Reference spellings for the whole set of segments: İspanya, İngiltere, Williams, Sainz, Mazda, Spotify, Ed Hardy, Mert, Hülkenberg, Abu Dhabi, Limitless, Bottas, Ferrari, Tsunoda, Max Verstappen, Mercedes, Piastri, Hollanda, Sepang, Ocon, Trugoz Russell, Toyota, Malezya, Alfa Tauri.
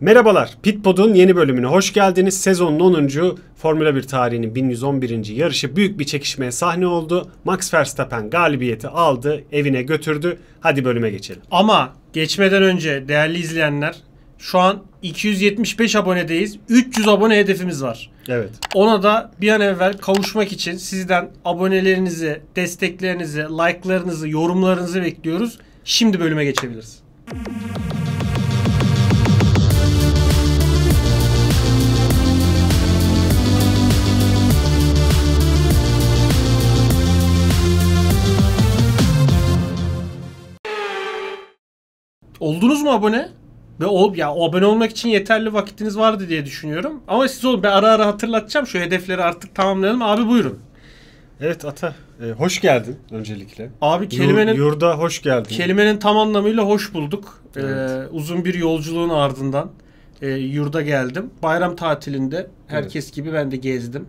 Merhabalar, Pitpod'un yeni bölümüne hoş geldiniz. Sezonun 10. Formula 1 tarihinin 1111. yarışı büyük bir çekişmeye sahne oldu. Max Verstappen galibiyeti aldı, evine götürdü. Hadi bölüme geçelim. Ama geçmeden önce değerli izleyenler, şu an 275 abonedeyiz. 300 abone hedefimiz var. Evet. Ona da bir an evvel kavuşmak için sizden abonelerinizi, desteklerinizi, like'larınızı, yorumlarınızı bekliyoruz. Şimdi bölüme geçebiliriz. Oldunuz mu abone? Ve abone olmak için yeterli vakitiniz vardı diye düşünüyorum. Ama siz olun, ben ara ara hatırlatacağım. Şu hedefleri artık tamamlayalım. Abi buyurun. Evet Ata. Hoş geldin öncelikle. Abi kelimenin... Yurda hoş geldin. Kelimenin tam anlamıyla hoş bulduk. Evet. Uzun bir yolculuğun ardından yurda geldim. Bayram tatilinde herkes gibi ben de gezdim.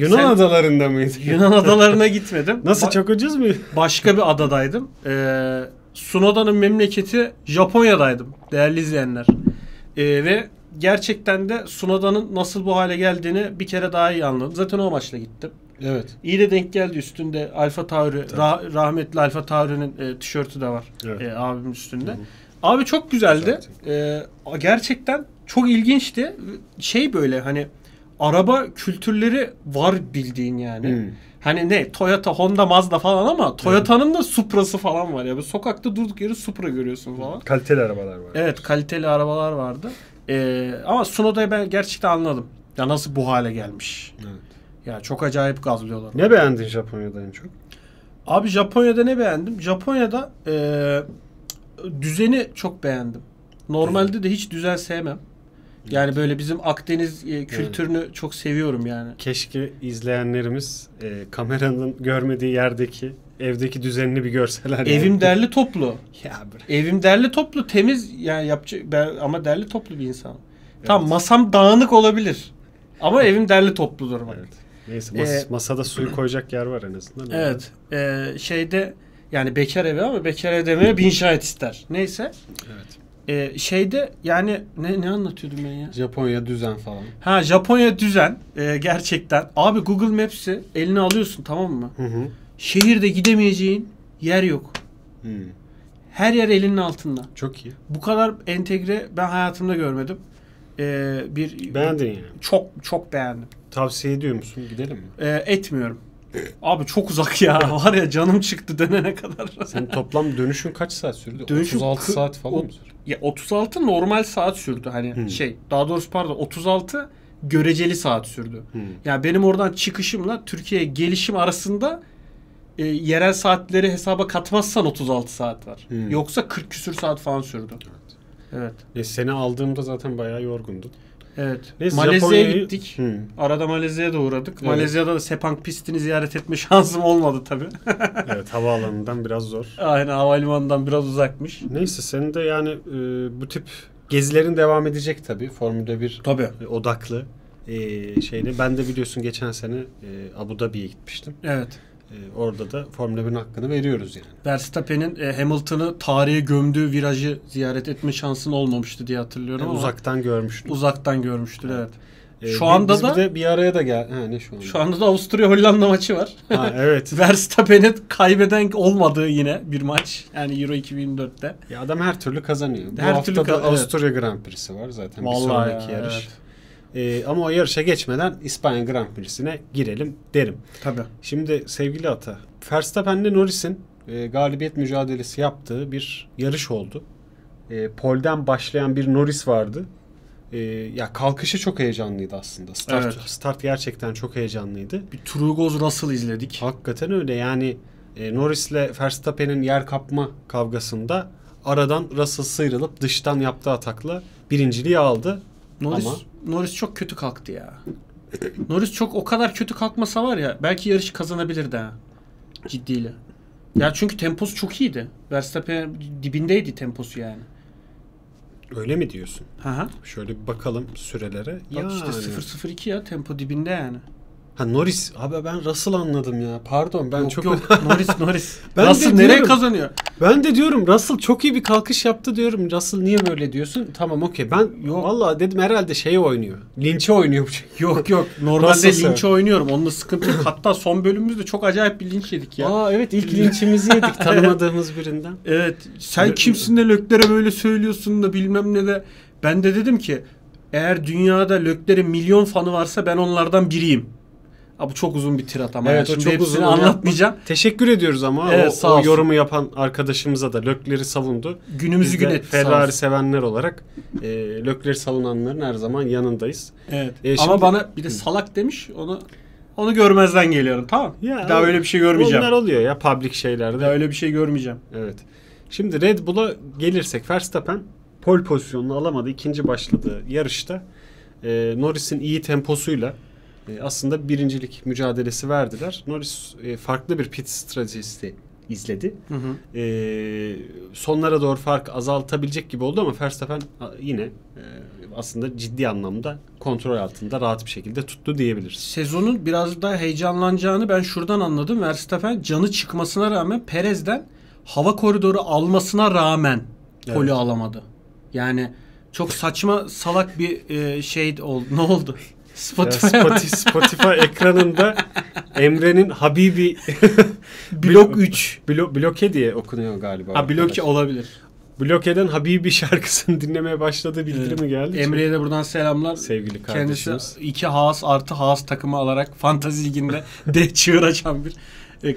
Yunan adalarında mıydı? Yunan adalarına gitmedim. Nasıl, çok ucuz mu? Başka bir adadaydım. Tsunoda'nın memleketi Japonya'daydım değerli izleyenler. Ve gerçekten de Tsunoda'nın nasıl bu hale geldiğini bir kere daha iyi anladım. Zaten o amaçla gittim. Evet. İyi de denk geldi, üstünde Alfa Tauri, rahmetli Alfa Tauri'nin tişörtü de var. Evet. Abimin üstünde. Hı-hı. Abi çok güzeldi. Gerçekten çok ilginçti. Şey, böyle hani araba kültürleri var bildiğin yani. Hı. Hani ne Toyota, Honda, Mazda falan ama Toyota'nın da Supra'sı falan var ya. Böyle sokakta durduk yere Supra görüyorsun falan. Kaliteli arabalar var. Evet, kaliteli arabalar vardı. Ama Tsunoda'yı ben gerçekten anladım. Ya nasıl bu hale gelmiş. Evet. Ya çok acayip gazlıyorlar. Ne beğendin Japonya'da en çok? Abi Japonya'da ne beğendim? Japonya'da düzeni çok beğendim. Normalde de hiç düzen sevmem. Yani böyle bizim Akdeniz kültürünü çok seviyorum yani. Keşke izleyenlerimiz kameranın görmediği yerdeki evdeki düzenini bir görseler. Evim yani. Derli toplu. Ya bırak. Evim derli toplu, temiz yani, ama derli toplu bir insanım. Evet. Tamam, masam dağınık olabilir ama evim derli topludur. Evet. Neyse, masada suyu koyacak yer var en azından. Evet. Şeyde yani bekar evi, ama bekar ev demeye bin şahit ister. Neyse. Evet. Şeyde yani ne anlatıyordum ben ya? Japonya düzen falan. Ha, Japonya düzen gerçekten. Abi Google Maps'i eline alıyorsun, tamam mı? Hı hı. Şehirde gidemeyeceğin yer yok. Hı. Her yer elinin altında. Çok iyi. Bu kadar entegre ben hayatımda görmedim. Beğendin yani. Çok çok beğendim. Tavsiye ediyor musun? Gidelim mi? Etmiyorum. Abi çok uzak ya. Var ya, canım çıktı dönene kadar. Sen toplam dönüşün kaç saat sürdü? Dönüşüm 36 saat falan mı sürdü? Ya 36 normal saat sürdü. Hani daha doğrusu pardon, 36 göreceli saat sürdü. Hmm. Yani benim oradan çıkışımla Türkiye'ye gelişim arasında yerel saatleri hesaba katmazsan 36 saat var. Hmm. Yoksa 40 küsür saat falan sürdü. Evet. Evet. Seni aldığımda zaten bayağı yorgundun. Evet. Malezya'ya gittik. Hı. Arada Malezya'ya da uğradık. Evet. Malezya'da da Sepang pistini ziyaret etme şansım olmadı tabii. Evet, havaalanından biraz zor. Aynen, havalimanından biraz uzakmış. Neyse, senin de yani bu tip gezilerin devam edecek tabii. Formula 1 tabii. Odaklı şeyle. Ben de biliyorsun geçen sene Abu Dhabi'ye gitmiştim. Evet. Orada da Formula 1'in hakkını veriyoruz yani. Verstappen'in Hamilton'ı tarihe gömdüğü virajı ziyaret etme şansın olmamıştı diye hatırlıyorum ama. Uzaktan görmüştüm. Uzaktan görmüştür, evet. Şu anda da bir araya da şu anda da Avusturya Hollanda maçı var. Ha, evet. Verstappen'in kaybeden olmadığı yine bir maç. Yani Euro 2004'te. Ya adam her türlü kazanıyor. Bu hafta da Avusturya Grand Prix'si var zaten. Vallahi bir sonraki yarış. Evet. Ama o yarışa geçmeden İspanya Grand Prix'sine girelim derim. Tabii. Şimdi sevgili Ata, Verstappen'le Norris'in galibiyet mücadelesi yaptığı bir yarış oldu. Pol'den başlayan bir Norris vardı. Ya kalkışı çok heyecanlıydı aslında. Start gerçekten çok heyecanlıydı. Bir Trugoz Russell izledik. Hakikaten öyle yani. Norris'le Verstappen'in yer kapma kavgasında aradan Russell sıyrılıp dıştan yaptığı atakla birinciliği aldı. Norris çok kötü kalktı ya. Norris o kadar kötü kalkmasa var ya, belki yarışı kazanabilirdi ha. Ciddiyle. Ya çünkü temposu çok iyiydi. Verstappen dibindeydi temposu yani. Öyle mi diyorsun? Aha. Şöyle bir bakalım sürelere. Bak yani. İşte 0.02 ya, tempo dibinde yani. Ha Norris. Abi ben Russell anladım ya. Pardon ben yok, çok... Yok Norris. Ben Russell diyorum, nereye kazanıyor? Ben de diyorum Russell çok iyi bir kalkış yaptı diyorum. Russell niye böyle diyorsun? Tamam okey. Ben yok vallahi dedim herhalde şeye oynuyor. Linç'e oynuyor. Yok. Normalde linç'e oynuyorum. Onunla sıkıntı yok. Hatta son bölümümüzde çok acayip bir linç yedik ya. Aa evet ilk linçimizi yedik tanımadığımız birinden. Evet. Sen kimsin de Leclerc'e böyle söylüyorsun da bilmem ne de. Ben de dedim ki eğer dünyada Leclerc'in milyon fanı varsa ben onlardan biriyim. Bu çok uzun bir tirat ama. Evet, yani şimdi çok uzun anlatmayacağım. Teşekkür ediyoruz ama evet, o yorumu yapan arkadaşımıza da Leclerc'i savundu. Günümüzü gün etti. Ferrari sevenler olarak Leclerc'i savunanların her zaman yanındayız. Evet. Ama bana bir de salak demiş. Onu görmezden geliyorum. Tamam. Ya, daha öyle bir şey görmeyeceğim. Onlar oluyor ya public şeylerde. Daha öyle bir şey görmeyeceğim. Evet. Şimdi Red Bull'a gelirsek Verstappen pol pozisyonunu alamadı. İkinci başladığı yarışta Norris'in iyi temposuyla aslında birincilik mücadelesi verdiler. Norris farklı bir pit stratejisi izledi. Hı hı. Sonlara doğru fark azaltabilecek gibi oldu ama Verstappen yine aslında ciddi anlamda kontrol altında rahat bir şekilde tuttu diyebiliriz. Sezonun biraz daha heyecanlanacağını ben şuradan anladım. Verstappen canı çıkmasına rağmen Perez'den hava koridoru almasına rağmen poli alamadı. Yani çok saçma salak bir şey oldu. Ne oldu? Spotify ekranında Emre'nin Habibi Blok 3 Bloke diye okunuyor galiba. Ha Bloke olabilir. Bloke'den Habibi şarkısını dinlemeye başladığı bildirimi geldi. Emre'ye de buradan selamlar. Sevgili kardeşimiz. Kendisi 2 Haas artı Haas takımı alarak Fantazi Ligi'nde de çığır açan bir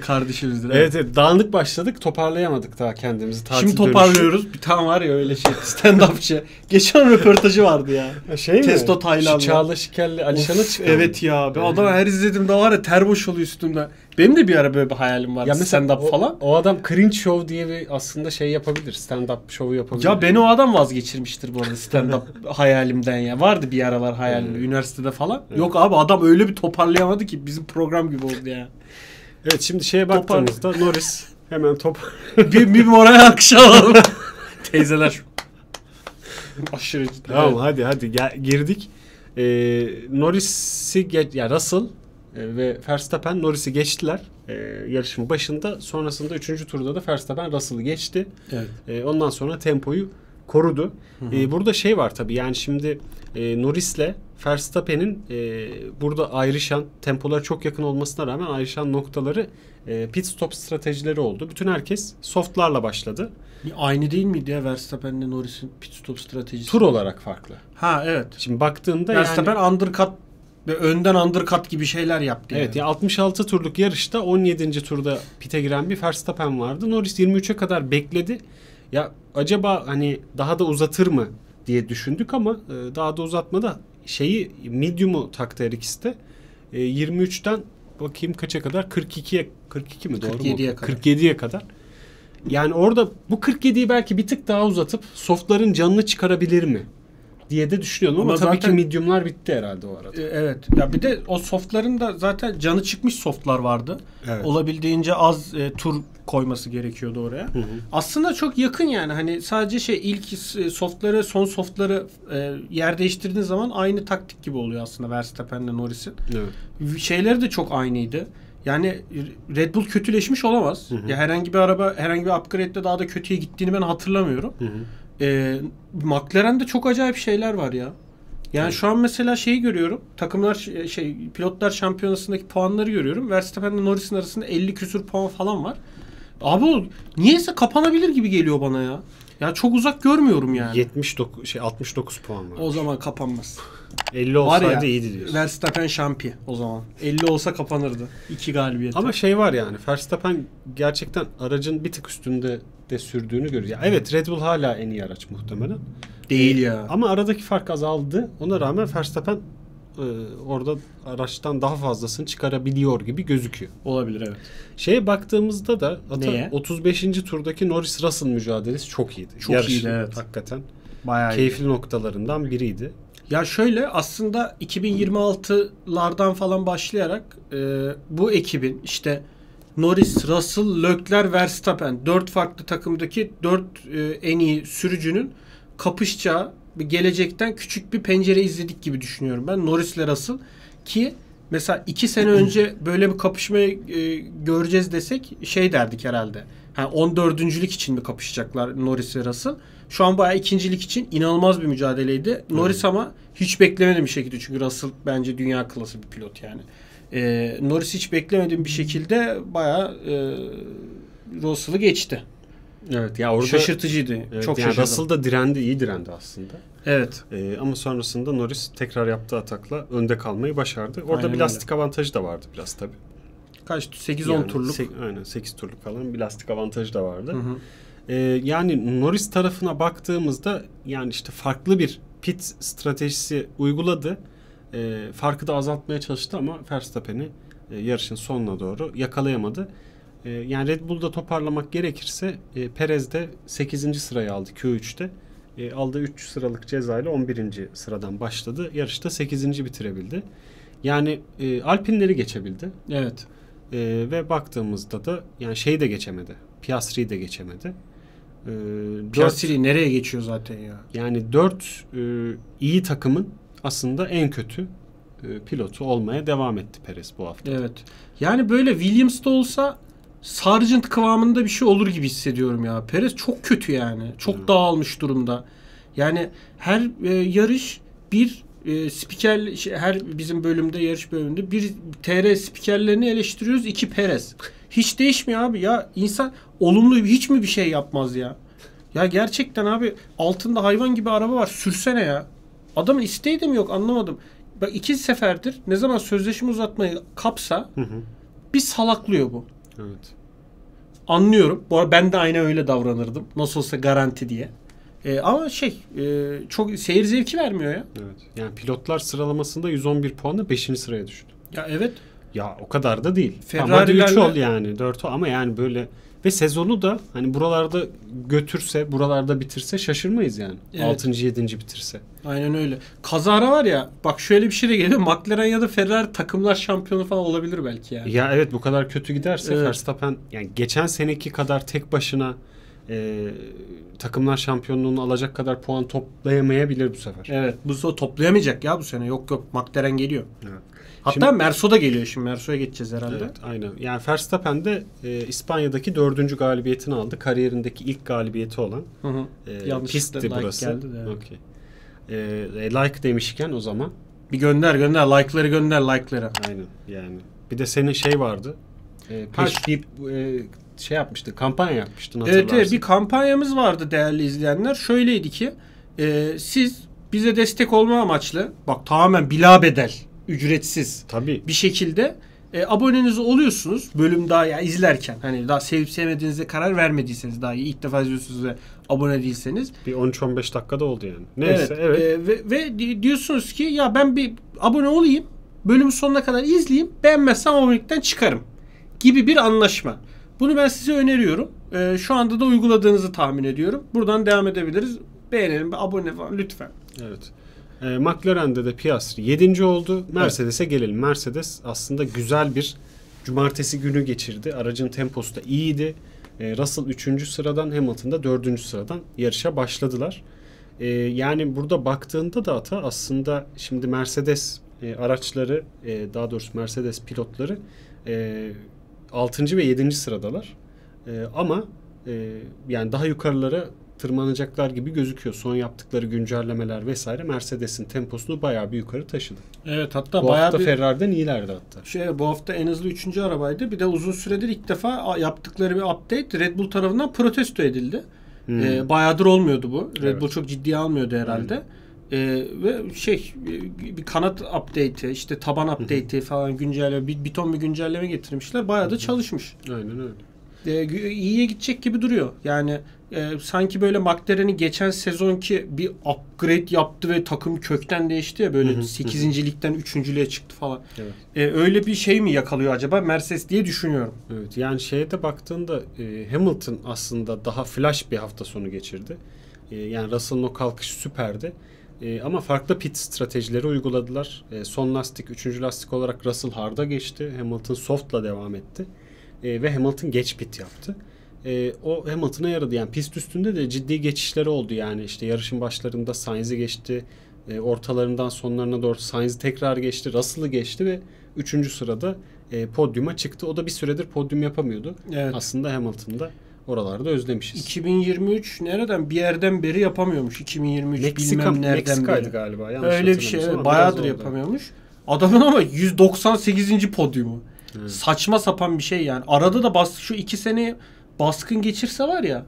kardeşimizdir. Evet dağınık başladık toparlayamadık daha kendimizi. Tatil şimdi toparlıyoruz. Dönüşü. Bir tane var ya öyle şey stand-upçı. Geçen röportajı vardı ya. Şey Testo mi? Taylan'la. Çağla Şikel'le Alişan'a çıkıyor. Evet ya. Ben adam her izlediğimde var ya ter boş oluyor üstümde. Benim de bir ara böyle bir hayalim vardı. Ya stand-up falan. O adam cringe show diye bir aslında şey yapabilir. Stand-up şovu yapabilir. Ya beni o adam vazgeçirmiştir bu arada stand-up hayalimden ya. Vardı bir aralar hayalimde üniversitede falan. Evet. Yok abi adam öyle bir toparlayamadı ki bizim program gibi oldu ya. Evet şimdi şeye baktığımızda Norris hemen bir moraya akşam teyzeler aşırı ciddi. Tamam evet. hadi girdik. Russell ve Verstappen Norris'i geçtiler yarışın başında. Sonrasında 3. turda da Verstappen Russell'ı geçti. Evet. Ondan sonra tempoyu korudu. Hı hı. Burada şey var tabii yani şimdi Norris'le Verstappen'in burada ayrışan tempolar çok yakın olmasına rağmen ayrışan noktaları pit stop stratejileri oldu. Bütün herkes softlarla başladı. Aynı değil miydi ya Verstappen'le Norris'in pit stop stratejisi? Tur olarak farklı. Ha evet. Şimdi baktığında Verstappen yani, undercut ve önden undercut gibi şeyler yaptı. Evet yani 66 turluk yarışta 17. turda pite giren bir Verstappen vardı. Norris 23'e kadar bekledi. Ya acaba hani daha da uzatır mı diye düşündük ama daha da uzatmadı. Şeyi medium'u taktı her ikisi de. 23'ten bakayım kaça kadar? 42 mi? Doğru mu? 47'ye kadar. Yani orada bu 47'yi belki bir tık daha uzatıp softların canını çıkarabilir mi diye de düşünüyorum ama tabii zaten, ki medium'lar bitti herhalde o arada. Evet. Ya bir de o softların da zaten canı çıkmış softlar vardı. Evet. Olabildiğince az tur koyması gerekiyordu oraya. Hı hı. Aslında çok yakın yani. Hani sadece ilk softları son softları yer değiştirdiğin zaman aynı taktik gibi oluyor aslında Verstappen'le Norris'in. Evet. Şeyleri de çok aynıydı. Yani Red Bull kötüleşmiş olamaz. Hı hı. Ya herhangi bir araba herhangi bir upgrade'de daha da kötüye gittiğini ben hatırlamıyorum. Hı hı. McLaren'de çok acayip şeyler var ya. Yani evet. Şu an mesela şeyi görüyorum. Takımlar pilotlar şampiyonasındaki puanları görüyorum. Verstappen'le Norris'in arasında 50 küsür puan falan var. Abi niyeyse kapanabilir gibi geliyor bana ya. Ya çok uzak görmüyorum yani. 69 puan var. O zaman kapanmaz. 50 olsaydı iyiydi diyorsun. Verstappen şampiyon o zaman. 50 olsa kapanırdı. 2 galibiyet. Ama şey var yani Verstappen gerçekten aracın bir tık üstünde de sürdüğünü görüyoruz. Evet Red Bull hala en iyi araç muhtemelen. Değil ya. Ama aradaki fark azaldı. Ona rağmen Verstappen orada araçtan daha fazlasını çıkarabiliyor gibi gözüküyor. Olabilir evet. Şeye baktığımızda da 35. turdaki Norris Russell mücadelesi çok iyiydi. Çok yarışın iyiydi evet. Hakikaten. Bayağı keyifli iyiydi. Noktalarından biriydi. Ya şöyle aslında 2026'lardan falan başlayarak bu ekibin işte Norris, Russell, Leclerc, Verstappen 4 farklı takımdaki 4 en iyi sürücünün kapışacağı bir gelecekten küçük bir pencere izledik gibi düşünüyorum ben. Norris'le Russell ki mesela 2 sene önce böyle bir kapışmayı göreceğiz desek şey derdik herhalde. Yani 14.lük için mi kapışacaklar Norris ve Russell? Şu an bayağı ikincilik için inanılmaz bir mücadeleydi. Norris ama hiç beklemediğim bir şekilde, çünkü Russell bence dünya klası bir pilot yani. Norris hiç beklemediğim bir şekilde bayağı Russell'ı geçti. Evet ya, orada şaşırtıcıydı. Evet, çok yani Russell da direndi, iyi direndi aslında. Evet. Ama sonrasında Norris tekrar yaptığı atakla önde kalmayı başardı. Orada aynen bir lastik avantajı da vardı biraz tabii. Kaçtı? 8-10 yani, turluk. Aynen 8 turluk falan bir lastik avantajı da vardı. Hı hı. Yani Norris tarafına baktığımızda yani işte farklı bir pit stratejisi uyguladı. Farkı da azaltmaya çalıştı ama Verstappen'i yarışın sonuna doğru yakalayamadı. Yani Red Bull'da toparlamak gerekirse Perez de 8. sırayı aldı Q3'te. Aldığı 3 sıralık cezayla 11. sıradan başladı. Yarışta 8. bitirebildi. Yani Alpine'leri geçebildi. Evet. Ve baktığımızda da yani şeyi de geçemedi. Piastri'yi de geçemedi. Piastri nereye geçiyor zaten ya? Yani 4 iyi takımın aslında en kötü pilotu olmaya devam etti Perez bu hafta. Evet. Yani böyle Williams'da olsa Sargent kıvamında bir şey olur gibi hissediyorum ya. Perez çok kötü yani. Çok dağılmış durumda. Yani her yarış bir spiker, her bizim bölümde, yarış bölümünde bir TR spikerlerini eleştiriyoruz. 2 Perez. Hiç değişmiyor abi ya. İnsan olumlu hiç mi bir şey yapmaz ya? Ya gerçekten abi, altında hayvan gibi araba var. Sürsene ya. Adamın isteği de mi yok, anlamadım. Bak 2 seferdir ne zaman sözleşme uzatmayı kapsa bir salaklıyor bu. Evet. Anlıyorum. Bu arada ben de aynı öyle davranırdım. Nasıl olsa garanti diye. Ama çok seyir zevki vermiyor ya. Evet. Yani pilotlar sıralamasında 111 puanla 5. sıraya düştü. Ya evet. Ya o kadar da değil. Ferrari'lerle... Ama 3 ol yani. 4 ol ama yani böyle. Ve sezonu da hani buralarda götürse, buralarda bitirse şaşırmayız yani. Evet. 6. 7. bitirse. Aynen öyle. Kazara var ya, bak şöyle bir şey de geliyor. McLaren ya da Ferrari takımlar şampiyonu falan olabilir belki yani. Ya evet, bu kadar kötü giderse Verstappen yani geçen seneki kadar tek başına takımlar şampiyonluğunu alacak kadar puan toplayamayabilir bu sefer. Evet. Bu sefer toplayamayacak ya bu sene. Yok yok, McLaren geliyor. Evet. Hatta şimdi, Merso da geliyor şimdi. Merso'ya geçeceğiz herhalde. Evet, aynen. Yani Verstappen de İspanya'daki 4. galibiyetini aldı. Kariyerindeki ilk galibiyeti olan. Pistti like burası. Geldi de, evet. Okay. Like demişken o zaman. Bir gönder. Like'ları. Aynen yani. Bir de senin şey vardı. Kampanya yapmıştın, hatırlarsın. Evet, bir kampanyamız vardı değerli izleyenler. Şöyleydi ki siz bize destek olma amaçlı, bak tamamen bila bedel, ücretsiz tabii bir şekilde aboneniz oluyorsunuz. Bölüm daha ya izlerken hani daha sevip sevmediğinize karar vermediyseniz, daha ilk defa izliyorsunuz ve abone değilseniz. Bir 13-15 dakikada oldu yani. Neyse evet. Ve diyorsunuz ki ya ben bir abone olayım, bölümü sonuna kadar izleyeyim, beğenmezsem abonelikten çıkarım gibi bir anlaşma. Bunu ben size öneriyorum. Şu anda da uyguladığınızı tahmin ediyorum. Buradan devam edebiliriz. Beğenelim, abone falan lütfen. Evet. McLaren'de de Piastri 7. oldu. Mercedes'e gelelim. Mercedes aslında güzel bir cumartesi günü geçirdi. Aracın temposu da iyiydi. Russell 3. sıradan, Hamilton da 4. sıradan yarışa başladılar. Yani burada baktığında da hata aslında şimdi Mercedes araçları, daha doğrusu Mercedes pilotları 6. ve 7. sıradalar. Ama yani daha yukarılara tırmanacaklar gibi gözüküyor. Son yaptıkları güncellemeler vesaire Mercedes'in temposunu bayağı bir yukarı taşıdı. Evet, hatta bu bayağı hafta Ferrari'den iyilerdi hatta. Bu hafta en hızlı 3. arabaydı. Bir de uzun süredir ilk defa yaptıkları bir update Red Bull tarafından protesto edildi. Bayağıdır olmuyordu bu. Red Bull çok ciddiye almıyordu herhalde. Ve bir kanat update'i, işte taban update'i falan güncelleme, bir ton bir güncelleme getirmişler. Bayağı da çalışmış. Aynen öyle. İyiye gidecek gibi duruyor. Yani sanki böyle McLaren'in geçen sezonki bir upgrade yaptı ve takım kökten değişti ya, böyle 8.likten 3.lüğe çıktı falan. Evet. Öyle bir şey mi yakalıyor acaba Mercedes diye düşünüyorum. Evet. Yani şeye de baktığında Hamilton aslında daha flash bir hafta sonu geçirdi. Yani Russell'ın o kalkışı süperdi. Ama farklı pit stratejileri uyguladılar. Son lastik, 3. lastik olarak Russell hard'a geçti. Hamilton soft'la devam etti. Ve Hamilton geç pit yaptı. o Hamilton'a yaradı. Yani pist üstünde de ciddi geçişleri oldu yani. İşte yarışın başlarında Sainz'i geçti. Ortalarından sonlarına doğru Sainz'i tekrar geçti. Russell'ı geçti ve 3. sırada podyuma çıktı. O da bir süredir podyum yapamıyordu. Evet. Aslında Hamilton'da oralarda özlemişiz. 2023 nereden? Bir yerden beri yapamıyormuş. 2023 bilmem nereden Meksika'ydı beri. Galiba. Yanlış öyle bir şey. Evet. Bayağıdır yapamıyormuş. Adamın ama 198. podyumu. Evet. Saçma sapan bir şey yani. Arada da şu 2 sene baskın geçirse var ya,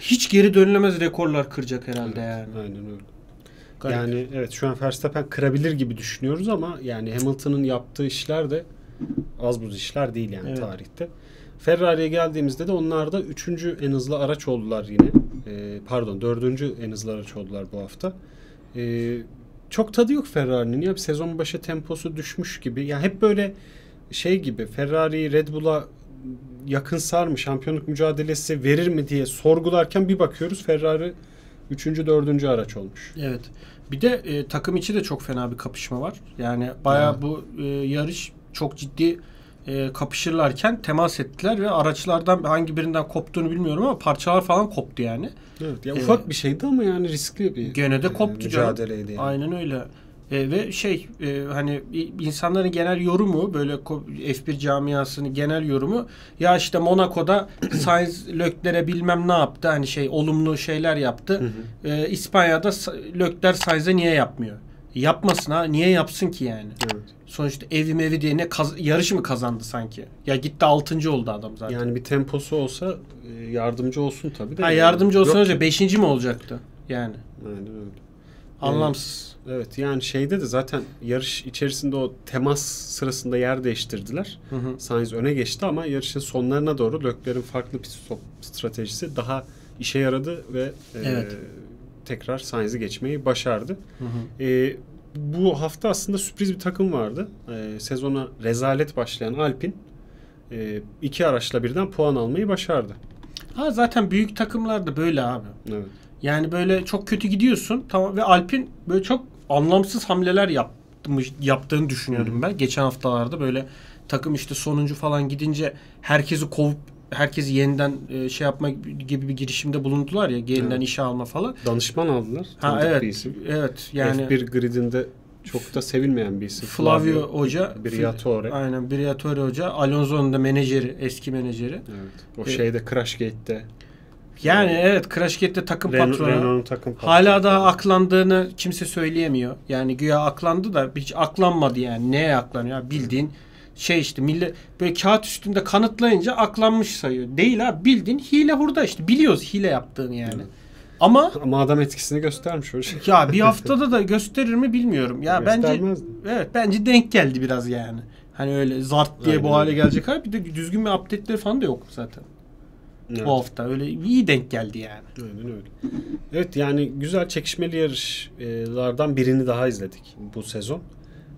hiç geri dönülemez rekorlar kıracak herhalde evet, yani. Aynen öyle. Garip. Yani evet, şu an Verstappen kırabilir gibi düşünüyoruz ama yani Hamilton'ın yaptığı işler de az buz işler değil yani evet. Tarihte. Ferrari'ye geldiğimizde de onlar da 3. en hızlı araç oldular yine. Pardon 4. en hızlı araç oldular bu hafta. Çok tadı yok Ferrari'nin ya. Bir sezon başı temposu düşmüş gibi. Yani hep böyle şey gibi, Ferrari Red Bull'a yakın sar mı, şampiyonluk mücadelesi verir mi diye sorgularken bir bakıyoruz Ferrari 3. 4. araç olmuş. Evet. Bir de takım içi de çok fena bir kapışma var. Yani bayağı bu yarış çok ciddi kapışırlarken temas ettiler ve araçlardan hangi birinden koptuğunu bilmiyorum ama parçalar falan koptu yani. Evet. Ya ufak bir şeydi ama yani riskli bir gene de koptu mücadeleydi. Yani. Aynen öyle. Ve hani insanların genel yorumu, böyle F1 camiasının genel yorumu ya işte Monaco'da Sainz Leclerc'e bilmem ne yaptı, hani olumlu şeyler yaptı. İspanya'da Leclerc Sainz'e niye yapmıyor? Yapmasın ha, niye yapsın ki yani? Evet. Sonuçta evi diye ne yarışı mı kazandı sanki? Ya gitti 6. oldu adam zaten. Yani bir temposu olsa yardımcı olsun tabii de. Ha, yardımcı olsa önce 5. mi olacaktı yani? Aynen öyle. Anlamsız. Evet yani de zaten yarış içerisinde o temas sırasında yer değiştirdiler. Sainz öne geçti ama yarışın sonlarına doğru Leclerc'in farklı pist stop stratejisi daha işe yaradı ve tekrar Sainz'i geçmeyi başardı. Bu hafta aslında sürpriz bir takım vardı. Sezona rezalet başlayan Alpine 2 araçla birden puan almayı başardı. Ha, zaten büyük takımlar da böyle abi. Evet. Yani böyle çok kötü gidiyorsun tamam, ve Alpine böyle çok anlamsız hamleler yaptığını düşünüyordum ben. Geçen haftalarda böyle takım sonuncu falan gidince herkesi kovup herkesi yeniden yapma gibi bir girişimde bulundular ya, yeniden işe alma falan. Danışman aldılar. Ha, evet. Evet yani F1 gridinde çok da sevilmeyen bir isim. Flavio Hoca. Briatore. Aynen, Briatore Hoca. Alonso'nun da menajeri, eski menajeri. Evet. O Crashgate'de. Yani evet, Crashgate'de takım patronu. Hala daha aklandığını kimse söyleyemiyor. Yani güya aklandı da hiç aklanmadı yani. Neye aklanıyor? Bildiğin millet böyle kağıt üstünde kanıtlayınca aklanmış sayıyor. Değil ha, bildiğin hile hurda Biliyoruz hile yaptığını yani. Evet. Ama adam etkisini göstermiş öyle. Ya bir haftada da gösterir mi bilmiyorum. Ya bence denk geldi biraz yani. Hani öyle zart diye bu hale gelecek abi. Bir de düzgün bir update'leri falan da yok zaten. Evet. Bu hafta öyle iyi denk geldi yani. Aynen öyle. Evet yani güzel çekişmeli yarışlardan birini daha izledik bu sezon.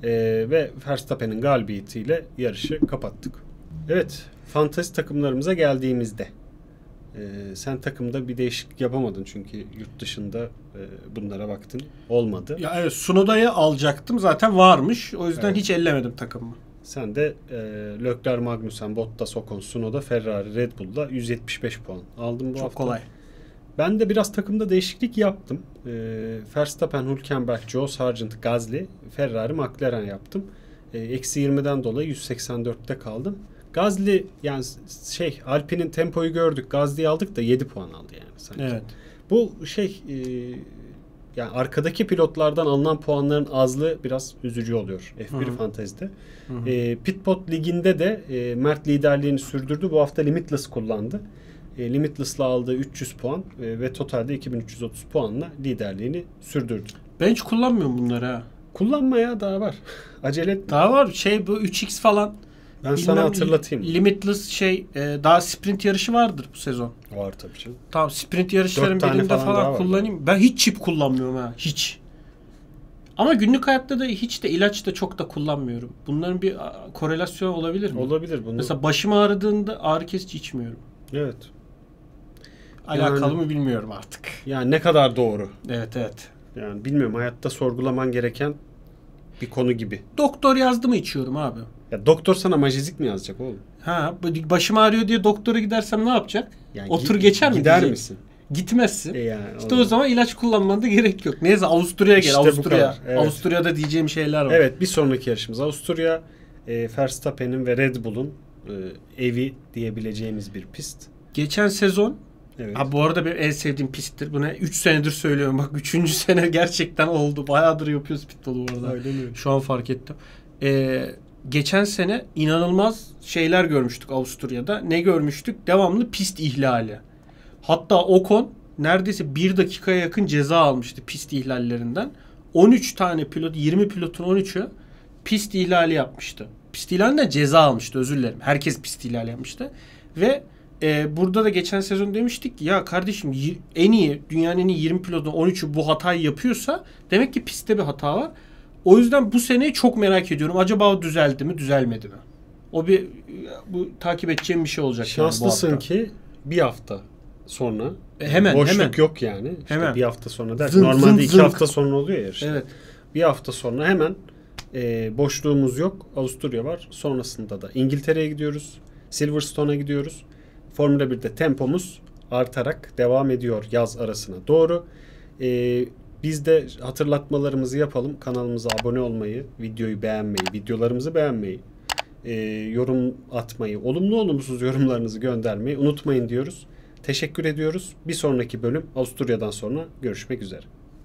Ve Verstappen'in galibiyetiyle yarışı kapattık. Evet, fantezi takımlarımıza geldiğimizde sen takımda bir değişiklik yapamadın çünkü yurt dışında bunlara baktın. Olmadı. Ya evet, Tsunoda'yı alacaktım zaten, varmış. O yüzden hiç ellemedim takımı. Sen de Leclerc, Magnussen, Bottas, Ocon, Tsunoda, Ferrari, Red Bull'da 175 puan aldım bu hafta. Çok kolay. Ben de biraz takımda değişiklik yaptım. Verstappen, Hülkenberg, Joe Sargent, Gazli, Ferrari, McLaren yaptım. Eksi 20'den dolayı 184'te kaldım. Gazli yani Alpine'in tempoyu gördük. Gazli'yi aldık da 7 puan aldı yani sanki. Evet. Bu yani arkadaki pilotlardan alınan puanların azlığı biraz üzücü oluyor F1 fantezide. Pitpod liginde de Mert liderliğini sürdürdü. Bu hafta Limitless kullandı. Limitless'la aldığı 300 puan ve totalde 2330 puanla liderliğini sürdürdü. Ben hiç kullanmıyorum bunları ha. Kullanmaya daha var. Acele etme. Daha var. Bu 3x falan. Ben sana hatırlatayım. Limitless daha sprint yarışı vardır bu sezon. Var tabii canım. Tamam, sprint yarışların birinde falan kullanayım. Ben hiç çip kullanmıyorum ha. Hiç. Ama günlük hayatta da hiç de ilaç da çok da kullanmıyorum. Bunların bir korelasyon olabilir mi? Olabilir. Mesela başım ağrıdığında ağrı kesici içmiyorum. Evet. Alakalı mı bilmiyorum artık. Yani ne kadar doğru. Evet evet. Yani bilmiyorum, hayatta sorgulaman gereken bir konu gibi. Doktor yazdı mı içiyorum abi. Ya doktor sana majezik mi yazacak oğlum? Ha, başım ağrıyor diye doktora gidersem ne yapacak? Yani otur geçer mi? Gider misin? Gitmezsin. İşte o zaman ilaç kullanmana da gerek yok. Neyse, Avusturya'ya gel. İşte Avusturya. Evet. Avusturya'da diyeceğim şeyler var. Evet, bir sonraki yarışımız Avusturya. Verstappen'in ve Red Bull'un evi diyebileceğimiz bir pist. Geçen sezon, evet. Bu arada benim en sevdiğim pisttir. Buna 3 senedir söylüyorum. Bak 3. sene gerçekten oldu. Bayağıdır yapıyoruz Pitpod'u bu arada. Öyle mi? Şu an fark ettim. Geçen sene inanılmaz şeyler görmüştük Avusturya'da. Ne görmüştük? Devamlı pist ihlali. Hatta Ocon neredeyse 1 dakikaya yakın ceza almıştı pist ihlallerinden. 13 tane pilot, 20 pilotun 13'ü pist ihlali yapmıştı. Pist ihlalinden ceza almıştı, özür dilerim. Herkes pist ihlali yapmıştı. Ve burada da geçen sezon demiştik ki, ya kardeşim en iyi, dünyanın en iyi 20 pilotun 13'ü bu hatayı yapıyorsa demek ki pistte bir hata var. O yüzden bu seneyi çok merak ediyorum. Acaba o düzeldi mi, düzelmedi mi? O bu takip edeceğim bir şey olacak. Şanslısın yani ki bir hafta sonra. Hemen boşluk hemen yok yani. İşte hemen. Bir hafta sonra derken normalde zın, iki hafta sonra oluyor ya işte. Evet. Bir hafta sonra hemen boşluğumuz yok. Avusturya var. Sonrasında da İngiltere'ye gidiyoruz. Silverstone'a gidiyoruz. Formula 1'de tempomuz artarak devam ediyor yaz arasına doğru. Biz de hatırlatmalarımızı yapalım. Kanalımıza abone olmayı, videoyu beğenmeyi, videolarımızı beğenmeyi, yorum atmayı, olumlu olumsuz yorumlarınızı göndermeyi unutmayın diyoruz. Teşekkür ediyoruz. Bir sonraki bölüm Avusturya'dan sonra görüşmek üzere.